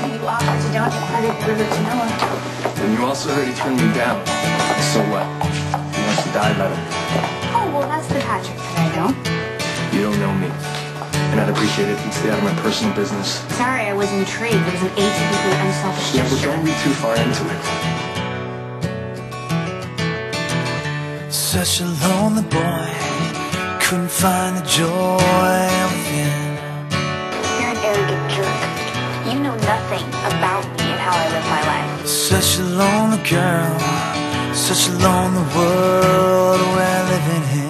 and you offered to donate part of River to Noah. And you also already turned me down. So what? He wants to die better. Oh, well, that's the Patrick that I know. You don't know me. And I'd appreciate it if you'd stay out of my personal business. Sorry, I was intrigued. It was an atypically unselfish gesture. Yeah, but don't read too far into it. Such a lonely boy. Couldn't find the joy within. You're an arrogant jerk. You know nothing about me and how I live my life. Such a lonely girl, such a lonely world we're living in.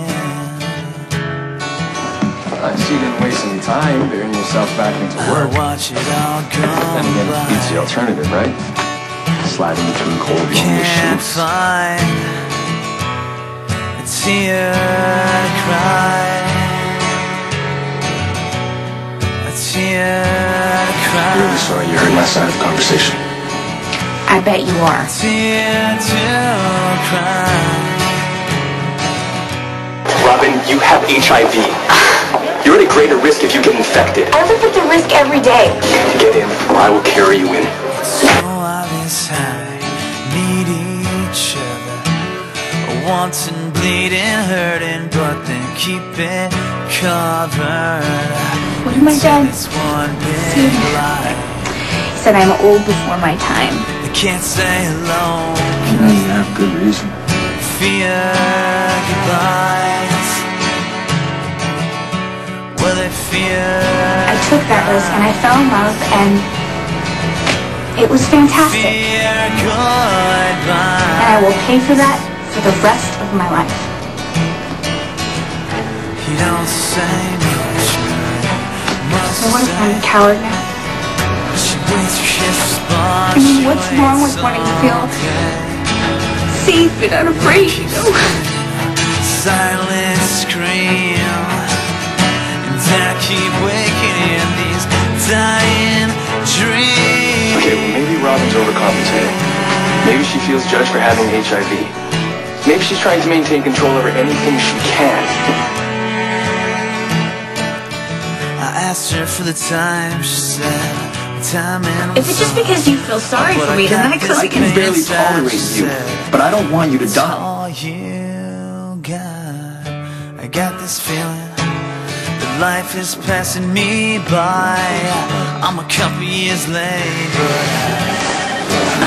So you didn't waste any time bearing yourself back into work. I watch it all come. And again, it's the alternative, right? Sliding between cold and lonely shoots. Can't find tear to cry, a tear to cry. I'm really sorry you heard my side of the conversation. I bet you are. A tear to cry. Robin, you have HIV. You're at a greater risk if you get infected. I live with the risk every day. Get in, or I will carry you in. So I'm inside, need each other. Wanting, bleeding, hurting, but then keep it covered. What did my dad say? He said I'm old before my time. I can't stay alone. He doesn't have good reason. Fear goodbyes. Well, they fear. I took that risk and I fell in love, and it was fantastic. Fear goodbyes. And I will pay for that for the rest of my life. You don't say much. So what if I'm a coward now? I mean, what's wrong with wanting to feel safe and unafraid, you know? Silent scream. And I keep waking in these dying dreams. Okay, well, maybe Robin's overcompensating. Maybe she feels judged for having HIV. Maybe she's trying to maintain control over anything she can. I asked her for the time, she said, time and is it just because you feel sorry for me that I can barely tolerate you, but I don't want you to die. All you got. I got this feeling that life is passing me by. I'm a couple years late, but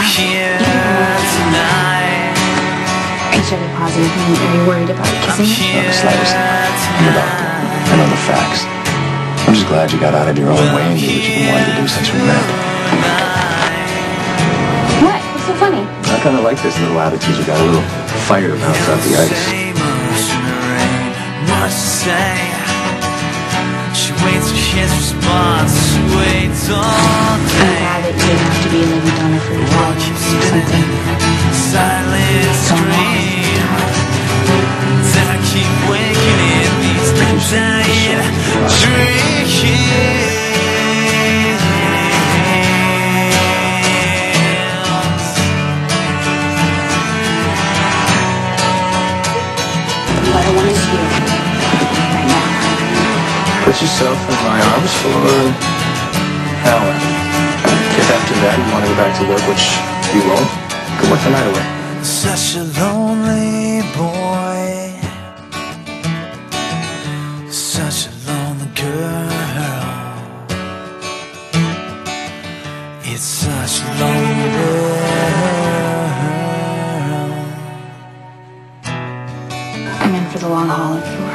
I'm here tonight. HIV positive, and are you worried about kissing? Not the slightest. I'm a doctor. I know the facts. I'm just glad you got out of your own way and did what you've been wanting to do since we met. What? What's so funny? I kind of like this little attitude. You got a little fire to bounce out the ice. I'm glad that you didn't have to be a living donor for your dog or something. Put yourself in my arms for an hour. If after that you want to go back to work, which you won't, go work the night away. Such a lonely boy. Such a lonely girl. It's such a lonely world. I'm in for the long haul if you want.